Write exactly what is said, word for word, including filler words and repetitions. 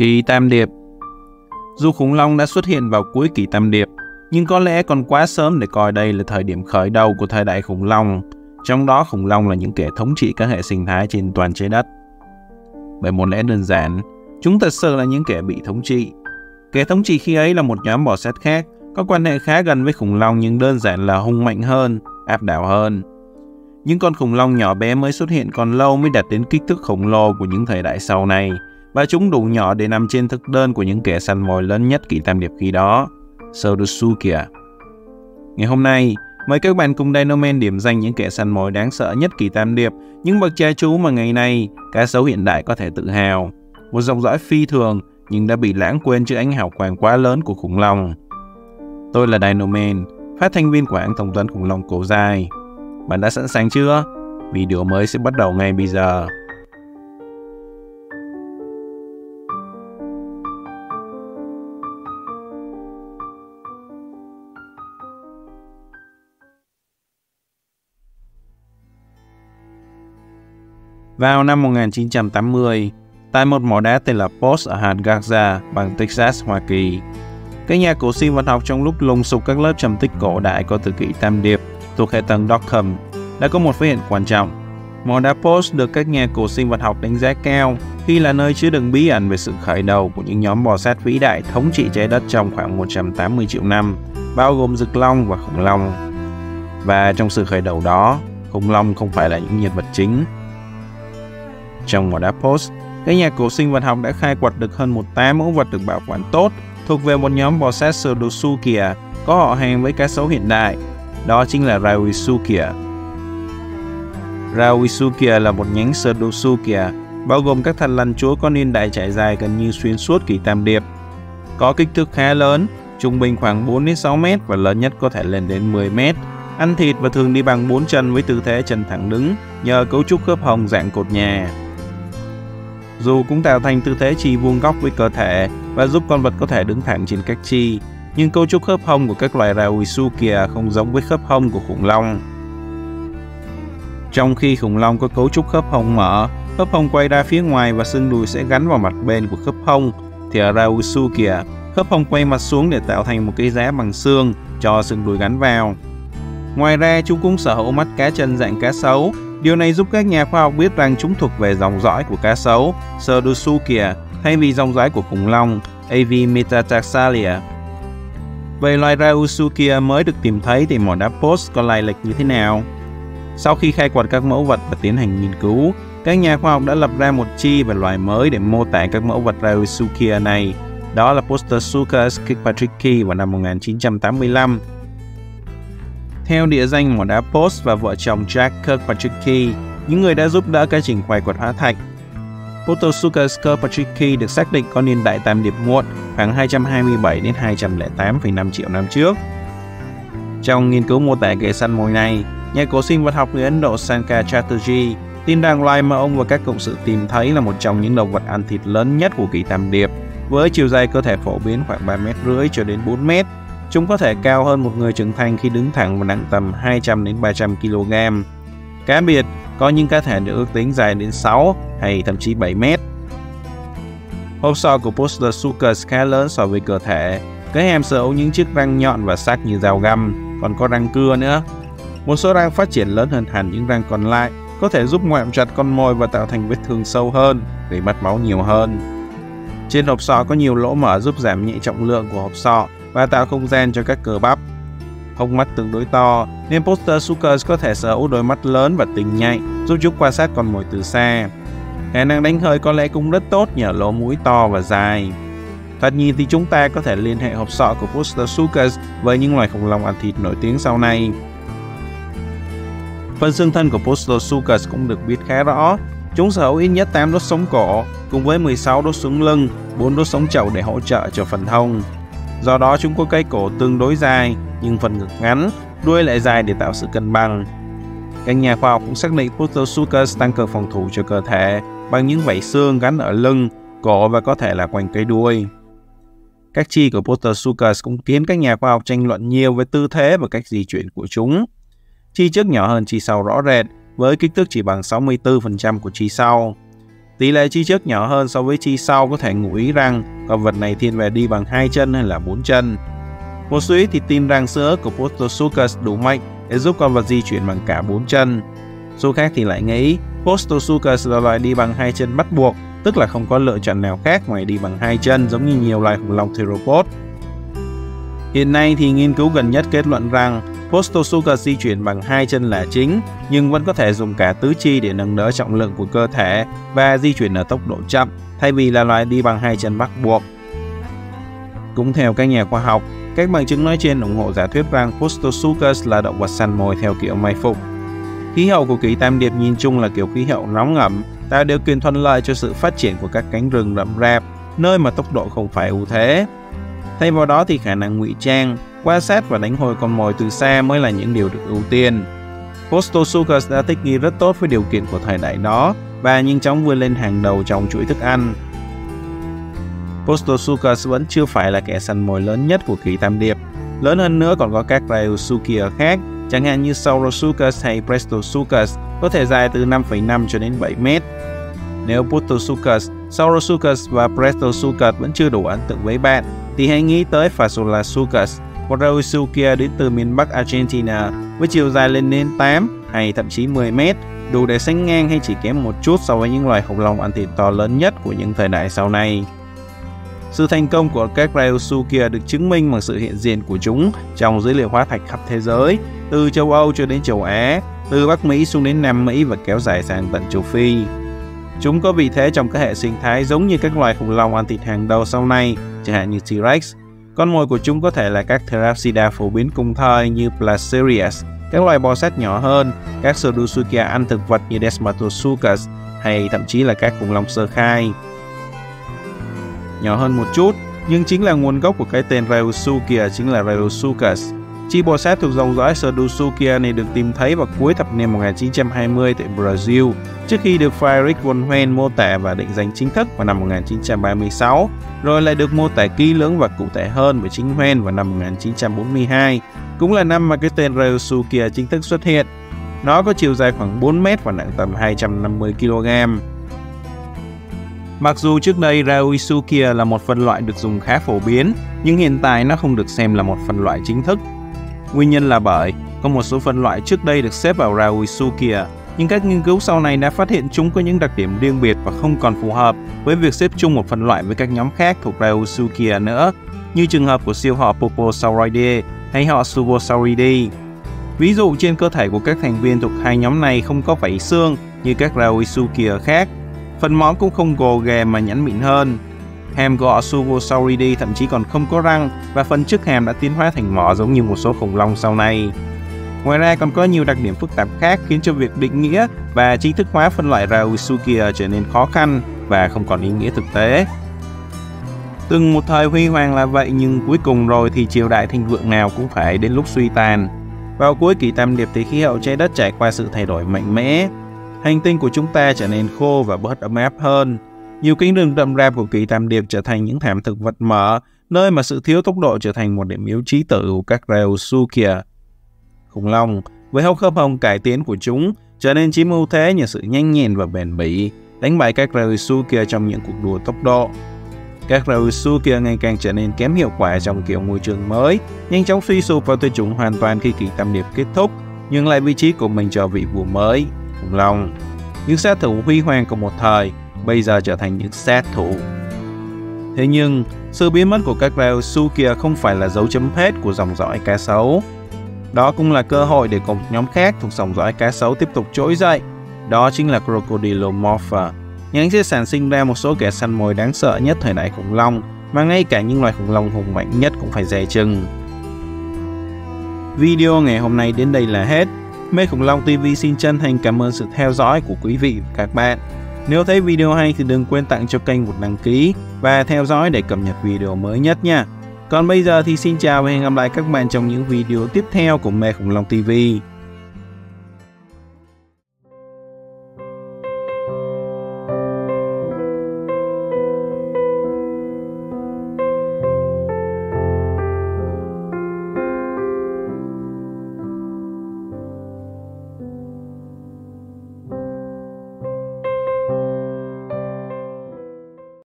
Kỳ Tam Điệp. Dù khủng long đã xuất hiện vào cuối kỳ Tam Điệp, nhưng có lẽ còn quá sớm để coi đây là thời điểm khởi đầu của thời đại khủng long, trong đó khủng long là những kẻ thống trị các hệ sinh thái trên toàn trái đất. Bởi một lẽ đơn giản, chúng thật sự là những kẻ bị thống trị. Kẻ thống trị khi ấy là một nhóm bò sát khác, có quan hệ khá gần với khủng long nhưng đơn giản là hung mạnh hơn, áp đảo hơn. Những con khủng long nhỏ bé mới xuất hiện còn lâu mới đạt đến kích thước khổng lồ của những thời đại sau này, và chúng đủ nhỏ để nằm trên thực đơn của những kẻ săn mồi lớn nhất kỳ Tam Điệp khi đó, Pseudosuchia. Ngày hôm nay, mời các bạn cùng DinoMan điểm danh những kẻ săn mồi đáng sợ nhất kỳ Tam Điệp, những bậc cha chú mà ngày nay cá sấu hiện đại có thể tự hào, một dòng dõi phi thường nhưng đã bị lãng quên trước ánh hào quang quá lớn của khủng long. Tôi là DinoMan, phát thanh viên của hãng thông tấn khủng long cổ dài. Bạn đã sẵn sàng chưa? Video mới sẽ bắt đầu ngay bây giờ. Vào năm một nghìn chín trăm tám mươi, tại một mỏ đá tên là Post ở hạt Georgia, bang Texas, Hoa Kỳ, các nhà cổ sinh vật học trong lúc lùng sục các lớp trầm tích cổ đại có từ kỷ Tam Điệp thuộc hệ tầng Dockham đã có một phát hiện quan trọng. Mỏ đá Post được các nhà cổ sinh vật học đánh giá cao khi là nơi chứa đựng bí ẩn về sự khởi đầu của những nhóm bò sát vĩ đại thống trị trái đất trong khoảng một trăm tám mươi triệu năm, bao gồm rực long và khủng long. Và trong sự khởi đầu đó, khủng long không phải là những nhân vật chính. Trong mỏ đá Post, các nhà cổ sinh vật học đã khai quật được hơn một tám mẫu vật được bảo quản tốt thuộc về một nhóm bò sát Pseudosuchia có họ hàng với cá sấu hiện đại, đó chính là Rauisuchia. Rauisuchia là một nhánh Pseudosuchia, bao gồm các thằn lằn chúa có niên đại trải dài gần như xuyên suốt kỳ Tam Điệp, có kích thước khá lớn, trung bình khoảng bốn đến sáu mét và lớn nhất có thể lên đến mười mét, ăn thịt và thường đi bằng bốn chân với tư thế chân thẳng đứng nhờ cấu trúc khớp hông dạng cột nhà. Dù cũng tạo thành tư thế chì vuông góc với cơ thể và giúp con vật có thể đứng thẳng trên các chi, nhưng cấu trúc khớp hông của các loài Rauisuchia không giống với khớp hông của khủng long. Trong khi khủng long có cấu trúc khớp hông mở, khớp hông quay ra phía ngoài và xương đùi sẽ gắn vào mặt bên của khớp hông, thì ở Rauisuchia, khớp hông quay mặt xuống để tạo thành một cái giá bằng xương cho xương đùi gắn vào. Ngoài ra, chúng cũng sở hữu mắt cá chân dạng cá sấu. Điều này giúp các nhà khoa học biết rằng chúng thuộc về dòng dõi của cá sấu Pseudosuchia thay vì dòng dõi của khủng long Avimetatarsalia. Về loài Rauisuchia mới được tìm thấy thì mỏ đá Post có lai lịch như thế nào? Sau khi khai quật các mẫu vật và tiến hành nghiên cứu, các nhà khoa học đã lập ra một chi về loài mới để mô tả các mẫu vật Rauisuchia này, đó là Postosuchus kirkpatricki vào năm một nghìn chín trăm tám mươi lăm. Theo địa danh mỏ đá Post và vợ chồng Jack Kirkpatrick, những người đã giúp đỡ các trình khai quật hóa thạch, Postosuchus kirkpatricki được xác định có niên đại Tam Điệp muộn, khoảng hai trăm hai mươi bảy đến hai trăm lẻ tám phẩy năm triệu năm trước. Trong nghiên cứu mô tả kẻ săn mồi này, nhà cổ sinh vật học người Ấn Độ Sankar Chatterjee tin rằng loài mà ông và các cộng sự tìm thấy là một trong những động vật ăn thịt lớn nhất của kỳ Tam Điệp, với chiều dài cơ thể phổ biến khoảng ba mét rưỡi cho đến bốn mét. Chúng có thể cao hơn một người trưởng thành khi đứng thẳng và nặng tầm hai trăm đến ba trăm ki lô gam. Cá biệt, có những cá thể được ước tính dài đến sáu hay thậm chí bảy mét. Hộp sọ của Postosuchus khá lớn so với cơ thể, cái hàm sở hữu những chiếc răng nhọn và sắc như dao găm, còn có răng cưa nữa. Một số răng phát triển lớn hơn hẳn những răng còn lại, có thể giúp ngoạm chặt con mồi và tạo thành vết thương sâu hơn, gây mất máu nhiều hơn. Trên hộp sọ có nhiều lỗ mở giúp giảm nhẹ trọng lượng của hộp sọ và tạo không gian cho các cơ bắp. Hốc mắt tương đối to nên Postosuchus có thể sở hữu đôi mắt lớn và tinh nhạy, giúp chúng quan sát con mồi từ xa. Khả năng đánh hơi có lẽ cũng rất tốt nhờ lỗ mũi to và dài. Thoạt nhìn thì chúng ta có thể liên hệ hộp sọ của Postosuchus với những loài khủng long ăn thịt nổi tiếng sau này. Phần xương thân của Postosuchus cũng được biết khá rõ. Chúng sở hữu ít nhất tám đốt sống cổ cùng với mười sáu đốt sống lưng, bốn đốt sống chậu để hỗ trợ cho phần hông. Do đó chúng có cái cổ tương đối dài nhưng phần ngực ngắn, đuôi lại dài để tạo sự cân bằng. Các nhà khoa học cũng xác định Postosuchus tăng cường phòng thủ cho cơ thể bằng những vảy xương gắn ở lưng, cổ và có thể là quanh cái đuôi. Các chi của Postosuchus cũng khiến các nhà khoa học tranh luận nhiều về tư thế và cách di chuyển của chúng. Chi trước nhỏ hơn chi sau rõ rệt với kích thước chỉ bằng sáu mươi tư phần trăm của chi sau. Tỷ lệ chi trước nhỏ hơn so với chi sau, có thể ngụ ý rằng con vật này thiên về đi bằng hai chân hay là bốn chân. Một suy thì tin rằng xương ức của Postosuchus đủ mạnh để giúp con vật di chuyển bằng cả bốn chân. Số khác thì lại nghĩ Postosuchus là loài đi bằng hai chân bắt buộc, tức là không có lựa chọn nào khác ngoài đi bằng hai chân, giống như nhiều loài khủng long theropod. Hiện nay thì nghiên cứu gần nhất kết luận rằng Postosuchus di chuyển bằng hai chân là chính, nhưng vẫn có thể dùng cả tứ chi để nâng đỡ trọng lượng của cơ thể và di chuyển ở tốc độ chậm, thay vì là loài đi bằng hai chân bắt buộc. Cũng theo các nhà khoa học, các bằng chứng nói trên ủng hộ giả thuyết rằng Postosuchus là động vật săn mồi theo kiểu mai phục. Khí hậu của Ký Tam Điệp nhìn chung là kiểu khí hậu nóng ẩm, tạo điều kiện thuận lợi cho sự phát triển của các cánh rừng rậm rạp, nơi mà tốc độ không phải ưu thế. Thay vào đó thì khả năng ngụy trang, quan sát và đánh hồi con mồi từ xa mới là những điều được ưu tiên. Postosuchus đã thích nghi rất tốt với điều kiện của thời đại đó và nhanh chóng vươn lên hàng đầu trong chuỗi thức ăn. Postosuchus vẫn chưa phải là kẻ săn mồi lớn nhất của Ký Tam Điệp. Lớn hơn nữa còn có các Rauisuchia khác, chẳng hạn như Saurosuchus hay Prestosuchus, có thể dài từ năm phẩy năm cho đến bảy mét. Nếu Postosuchus, Saurosuchus và Prestosuchus vẫn chưa đủ ấn tượng với bạn, thì hãy nghĩ tới Fasolasuchus, một Rauisuchia đến từ miền Bắc Argentina với chiều dài lên đến tám hay thậm chí mười mét, đủ để sánh ngang hay chỉ kém một chút so với những loài khủng long ăn thịt to lớn nhất của những thời đại sau này. Sự thành công của các Rauisuchia được chứng minh bằng sự hiện diện của chúng trong dữ liệu hóa thạch khắp thế giới, từ châu Âu cho đến châu Á, từ Bắc Mỹ xuống đến Nam Mỹ và kéo dài sang tận châu Phi. Chúng có vị thế trong các hệ sinh thái giống như các loài khủng long ăn thịt hàng đầu sau này, chẳng hạn như T-Rex. Con mồi của chúng có thể là các Therapsida phổ biến cùng thời như Placerias, các loài bò sát nhỏ hơn, các Pseudosuchia ăn thực vật như Desmatosuchus hay thậm chí là các khủng long sơ khai. Nhỏ hơn một chút, nhưng chính là nguồn gốc của cái tên Rauisuchia chính là Rauisuchus. Chi bò sát thuộc dòng dõi Pseudosuchia này được tìm thấy vào cuối thập niên một nghìn chín trăm hai mươi tại Brazil, trước khi được Friedrich von Huene mô tả và định danh chính thức vào năm một nghìn chín trăm ba mươi sáu, rồi lại được mô tả kỹ lưỡng và cụ thể hơn bởi chính Huene vào năm một nghìn chín trăm bốn mươi hai, cũng là năm mà cái tên Rauisuchia chính thức xuất hiện. Nó có chiều dài khoảng bốn mét và nặng tầm hai trăm năm mươi ki lô gam. Mặc dù trước đây Rauisuchia là một phân loại được dùng khá phổ biến, nhưng hiện tại nó không được xem là một phân loại chính thức. Nguyên nhân là bởi có một số phân loại trước đây được xếp vào Rauisuchia, nhưng các nghiên cứu sau này đã phát hiện chúng có những đặc điểm riêng biệt và không còn phù hợp với việc xếp chung một phân loại với các nhóm khác thuộc Rauisuchia nữa, như trường hợp của siêu họ Poposauridae hay họ Shuvosauridae. Ví dụ trên cơ thể của các thành viên thuộc hai nhóm này không có vảy xương như các Rauisuchia khác, phần móng cũng không gồ ghề mà nhẵn mịn hơn. Hàm của họ Shuvosaurid thậm chí còn không có răng và phần trước hàm đã tiến hóa thành mỏ giống như một số khủng long sau này. Ngoài ra còn có nhiều đặc điểm phức tạp khác khiến cho việc định nghĩa và chính thức hóa phân loại Rauisuchia trở nên khó khăn và không còn ý nghĩa thực tế. Từng một thời huy hoàng là vậy, nhưng cuối cùng rồi thì triều đại thịnh vượng nào cũng phải đến lúc suy tàn. Vào cuối Kỷ Tam Điệp thì khí hậu trái đất trải qua sự thay đổi mạnh mẽ. Hành tinh của chúng ta trở nên khô và bớt ấm áp hơn. Nhiều cánh rừng rậm rạp của Kỷ Tam Điệp trở thành những thảm thực vật mở, nơi mà sự thiếu tốc độ trở thành một điểm yếu chí tử của các Rauisuchia. Khủng long, với hốc khớp hồng cải tiến của chúng, trở nên chiếm ưu thế nhờ sự nhanh nhẹn và bền bỉ, đánh bại các Rauisuchia trong những cuộc đua tốc độ. Các Rauisuchia ngày càng trở nên kém hiệu quả trong kiểu môi trường mới, nhanh chóng suy sụp và tuyệt chủng hoàn toàn khi Kỷ Tam Điệp kết thúc, nhưng lại vị trí của mình cho vị vua mới, khủng long. Những sát thủ huy hoàng của một thời bây giờ trở thành những sát thủ. Thế nhưng, sự biến mất của các Rauisuchia không phải là dấu chấm hết của dòng dõi cá sấu. Đó cũng là cơ hội để cùng nhóm khác thuộc dòng dõi cá sấu tiếp tục trỗi dậy. Đó chính là crocodilomorphs. Nhánh sẽ sản sinh ra một số kẻ săn mồi đáng sợ nhất thời đại khủng long, mà ngay cả những loài khủng long hùng mạnh nhất cũng phải dè chừng. Video ngày hôm nay đến đây là hết. Mê Khủng Long ti vi xin chân thành cảm ơn sự theo dõi của quý vị và các bạn. Nếu thấy video hay thì đừng quên tặng cho kênh một đăng ký và theo dõi để cập nhật video mới nhất nha. Còn bây giờ thì xin chào và hẹn gặp lại các bạn trong những video tiếp theo của Mê Khủng Long ti vi.